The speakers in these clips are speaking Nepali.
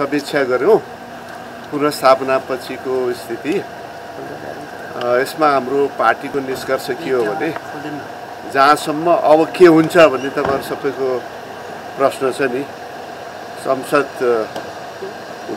समीक्षा गऱ्यौं पुनर्स्थापना पछिको स्थिति। यसमा हाम्रो पार्टीको निष्कर्ष के हो भने जहाँसम्म अब के हुन्छ भन्ने तपाईहरु सबैको प्रश्न छ नि। संसद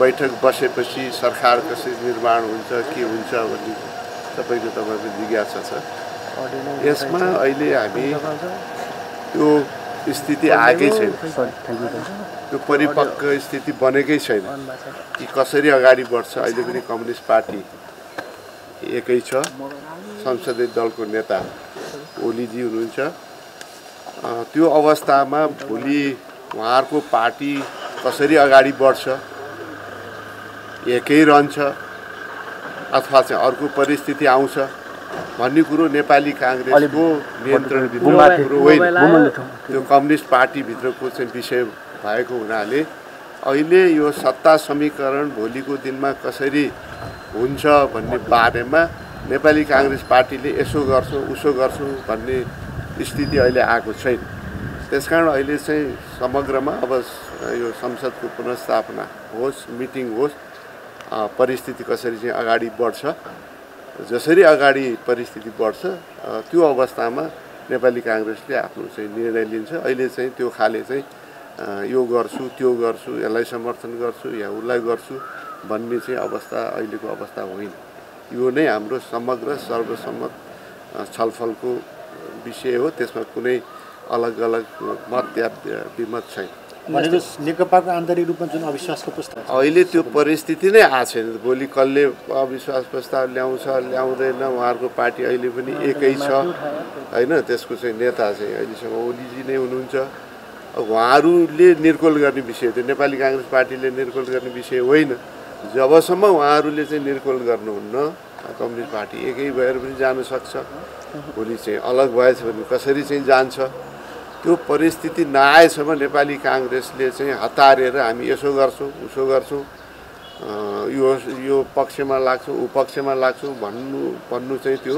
बैठक बसेपछि सरकार कसरी निर्माण हुन्छ के हुन्छ भन्ने सबैको तपाईहरुको जिज्ञासा छ। यसमा अहिले हामी त्यो स्थिति आएकै छैन, त्यो परिपक्व स्थिति बनेकै छैन कि कसरी अगाडि बढ्छ। अहिले पनि कम्युनिस्ट पार्टी एकै छ, संसदीय दलको नेता ओलीजी हुनुहुन्छ। त्यो अवस्थामा भोलि उहाँहरूको पार्टी कसरी अगाडि बढ्छ, एकै रहन्छ अथवा चाहिँ अर्को परिस्थिति आउँछ भन्ने कुरो नेपाली काङ्ग्रेसको नियन्त्रणभित्रको कुरो होइन, त्यो कम्युनिस्ट पार्टीभित्रको चाहिँ विषय भएको हुनाले अहिले यो सत्ता समीकरण भोलिको दिनमा कसरी हुन्छ भन्ने बारेमा नेपाली काङ्ग्रेस पार्टीले यसो गर्छौँ उसो गर्छौँ भन्ने स्थिति अहिले आएको छैन। त्यसकारण अहिले चाहिँ समग्रमा अब यो संसदको पुनर्स्थापना होस्, मिटिङ होस्, परिस्थिति कसरी चाहिँ अगाडि बढ्छ, जसरी अगाडि परिस्थिति बढ्छ त्यो अवस्थामा नेपाली काङ्ग्रेसले आफ्नो चाहिँ निर्णय लिन्छ। अहिले चाहिँ त्यो खाले चाहिँ यो गर्छु त्यो गर्छु, यसलाई समर्थन गर्छु या उसलाई गर्छु भन्ने चाहिँ अवस्था अहिलेको अवस्था होइन। यो नै हाम्रो समग्र सर्वसम्मत छलफलको विषय हो, त्यसमा कुनै अलग अलग मत या विमत छैन। नेकपाको आन्तरिक रूपमा जुन अविश्वासको प्रस्ताव अहिले त्यो परिस्थिति नै आएको छैन। भोलि कसले अविश्वास प्रस्ताव ल्याउँछ ल्याउँदैन, उहाँहरूको पार्टी अहिले पनि एकै छ हैन, त्यसको चाहिँ नेता चाहिँ अहिलेसम्म ओलीजी नै हुनुहुन्छ। उहाँहरूले निर्कोल गर्ने विषय त्यो नेपाली काङ्ग्रेस पार्टीले निर्कोल गर्ने विषय होइन। जबसम्म उहाँहरूले चाहिँ निर्कोल गर्नुहुन्न, कम्युनिस्ट पार्टी एकै भएर पनि जान सक्छ, भोलि चाहिँ अलग भएछ भने कसरी चाहिँ जान्छ। त्यो परिस्थिति नआएसम्म नेपाली काङ्ग्रेसले चाहिँ हतारेर हामी यसो गर्छौँ उसो गर्छौँ, यो पक्षमा लाग्छौँ ऊ पक्षमा लाग्छौँ भन्नु चाहिँ त्यो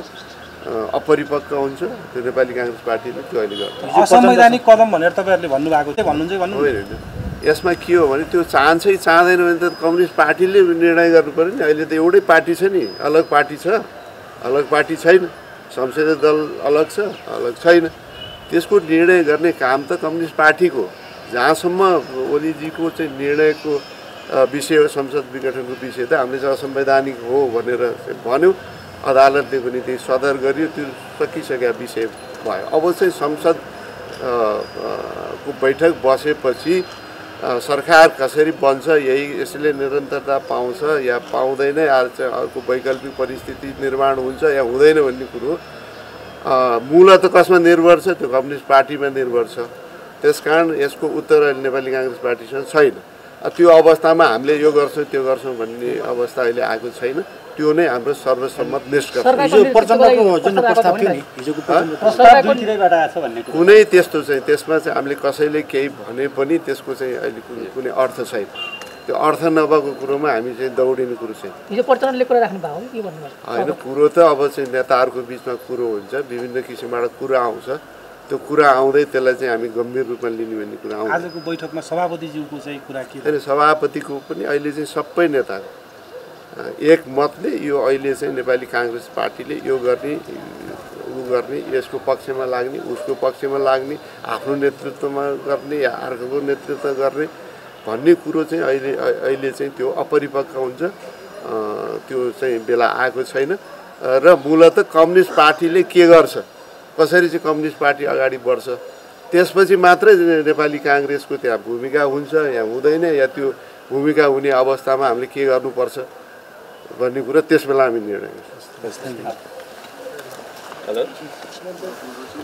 अपरिपक्व हुन्छ। त्यो नेपाली काङ्ग्रेस पार्टीले त्यो अहिले गर्छ। असंवैधानिक कदम भनेर तपाईहरुले भन्नुभएको थियो, भन्नुहुन्छ होइन? यसमा के हो भने त्यो चाहन्छै चाहँदैन भने त कम्युनिस्ट पार्टीले निर्णय गर्नुपर्यो नि। अहिले त एउटै पार्टी छ नि, अलग पार्टी छ, अलग पार्टी छैन, संसदीय दल अलग छ, अलग छैन, त्यसको निर्णय गर्ने काम त कम्युनिस्ट पार्टीको। जहाँसम्म ओलीजीको चाहिँ निर्णयको विषय हो, संसद विघटनको विषय त हामीले चाहिँ असंवैधानिक हो भनेर भन्यौँ, अदालतले पनि त्यही सदर गरियो, त्यो सकिसकेका विषय भयो। अब चाहिँ संसद को बैठक बसेपछि सरकार कसरी बन्छ, यही यसले निरन्तरता पाउँछ या पाउँदैन, या चाहिँ अर्को वैकल्पिक परिस्थिति निर्माण हुन्छ या हुँदैन भन्ने कुरो मूल त कसमा निर्भर छ, त्यो कम्युनिस्ट पार्टीमा निर्भर छ। त्यसकारण यसको उत्तर अहिले नेपाली काङ्ग्रेस पार्टीसँग छैन। त्यो अवस्थामा हामीले यो गर्छौँ त्यो गर्छौँ भन्ने अवस्था अहिले आएको छैन। त्यो नै हाम्रो सर्वसम्मत निष्कर्ष। कुनै त्यस्तो चाहिँ त्यसमा चाहिँ हामीले कसैले केही भने पनि त्यसको चाहिँ अहिले कुनै अर्थ छैन। त्यो अर्थ नभएको कुरोमा हामी चाहिँ दौडिने कुरो छैन। होइन, कुरो त अब चाहिँ नेताहरूको बिचमा कुरो हुन्छ, विभिन्न किसिमबाट कुरा आउँछ, त्यो कुरा आउँदै त्यसलाई चाहिँ हामी गम्भीर रूपमा लिने भन्ने कुरा आउँछ। आजको बैठकमा सभापतिज्यूको चाहिँ कुरा के हो? सभापतिको पनि अहिले चाहिँ सबै नेता एक मतले यो अहिले चाहिँ नेपाली काङ्ग्रेस पार्टीले यो गर्ने ऊ गर्ने, यसको पक्षमा लाग्ने उसको पक्षमा लाग्ने, आफ्नो नेतृत्वमा गर्ने या अर्कोको नेतृत्व गर्ने भन्ने कुरो चाहिँ अहिले चाहिँ त्यो अपरिपक्व हुन्छ, त्यो चाहिँ बेला आएको छैन। र मूलत कम्युनिस्ट पार्टीले के गर्छ, कसरी चाहिँ कम्युनिस्ट पार्टी अगाडि बढ्छ, त्यसपछि मात्रै नेपाली काङ्ग्रेसको त्यहाँ भूमिका हुन्छ या हुँदैन, या त्यो भूमिका हुने अवस्थामा हामीले के गर्नुपर्छ भन्ने कुरो त्यसबेला हामी निर्णय गर्छौँ।